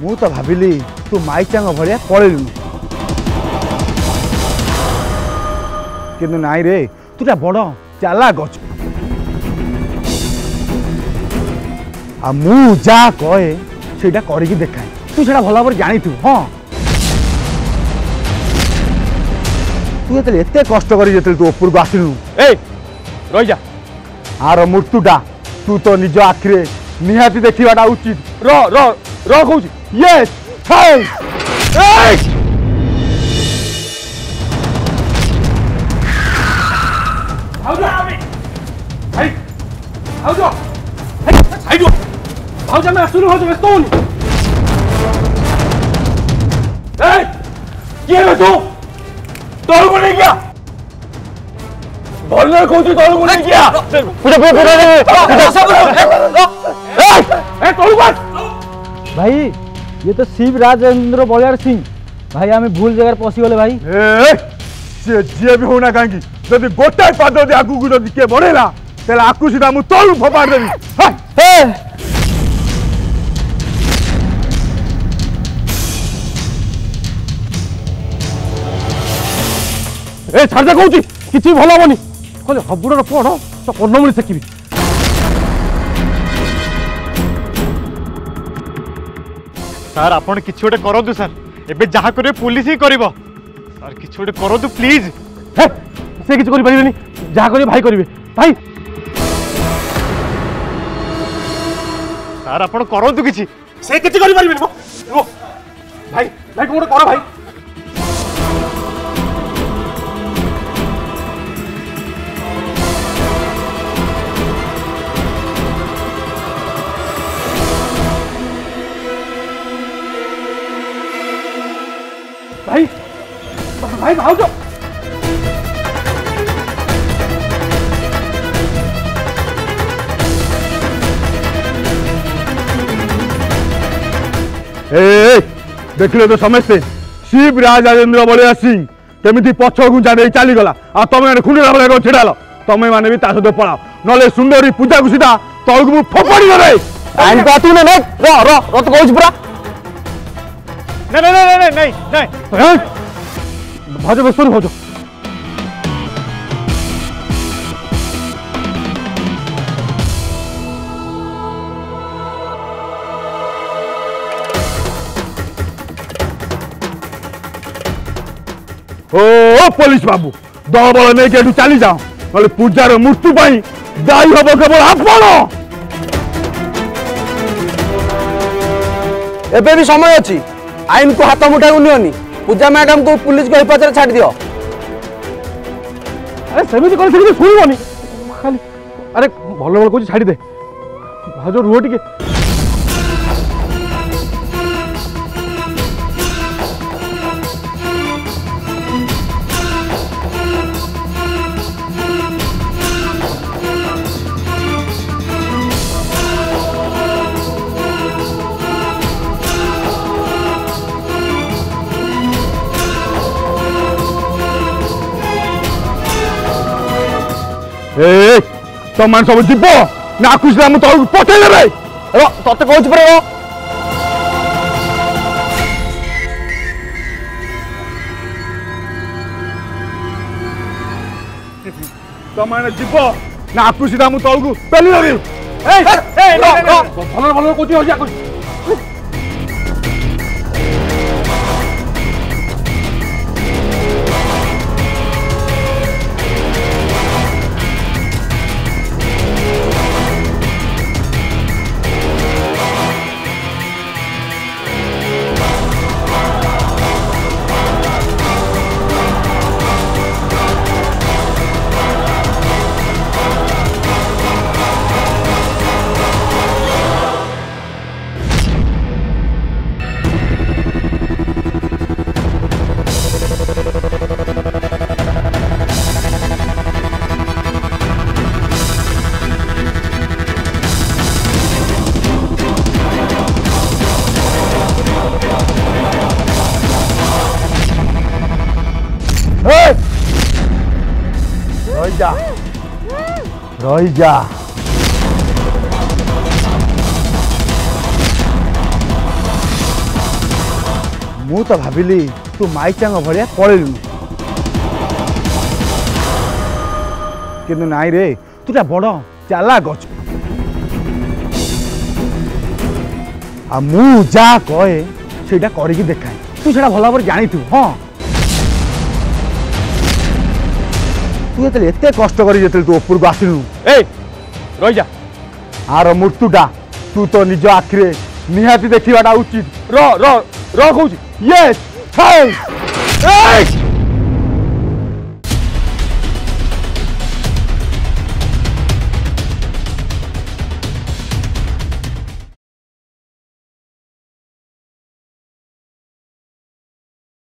मु तो भाविली तू माइचा भाया पलू कि नाई रे तूटा बड़ चाला गच आ मु जा कहे सेटा करके देखाए तू से भल भाव जानी थु। हाँ तू जो एत कष्ट तू ऊपर को आसलु ए रही जा आर मृत्युटा तू तो निज आखिरे निहाती देखा उचित रो रो रो कौच यस भाजा मैं सुनो हो कौन ये तू तौर को नहीं गया भल्ला कौच तौर को नहीं गया भाई ये तो शिव राजेंद्र बलियार सिंह भाई आम भूल जगह पशिगले भाई जी भी होना कहीं जब गोटे पाद आगू जब किए बढ़ेगा तेल आपको सीधा मुझे तौर फोपाड़ देवी ए छाड़ा कौच कि भल हेनी कह हबुड़ पढ़ तो कर्णमूल सेकि सार आप कि गोटे करूँ सार एबे जहाँ कर पुलिस ही कर सार कि गोटे करूँ प्लीज से किसी करें जहाँ कर भाई करेंगे भाई सार आप करूँ कि से किसी करें भाई भाई गोटे कर भाई भाई भाई भाग जाओ देख लो तो समस्ते शिव राजेंद्र बलियार सिंह केमी पछ गुंजा दे चलीगला आ तुम खुंडा बेल छिड़ाल तुम्हें मैंने भी तासद पलाओ ना सुंदरी पूजा को सीधा तौक मुझे फोपाड़ी देवे नहीं नहीं नहीं नहीं नहीं नहीं भाजो बस सुन भाजो ओ पुलिस बाबू दल बल नहीं के चली जाओ ना पूजार मृत्यु दायी हम केवल आप एबे भी समय अच्छी आईन को हाथ मुठा नियोनी पूजा मैडम को पुलिस को हिफाजत छाड़ दियो। अरे सेमिति कर सेमिति सुनबोनी खाली अरे भल भल को छाड़ दे भाजो रुह टिके तुम मान सब जीव ना आकुश तौर पठे दे ते कौच पर तुम मैंने जीव ना आकुश तौर को पेली देवी भल भल कौच रही जा मु तो भाविली तू माइचांग भाया पलू कि नाई रे तूटा बड़ चाला गच आ मु जा कहे से देखाए तू से भल भाव जानी थु। हाँ तू जो एत कष्ट तू उपरको आसलु ए रही जा आर मृत्युटा तू तो निज आखिरे निहाती देखाटा उचित। र र र कहू यस।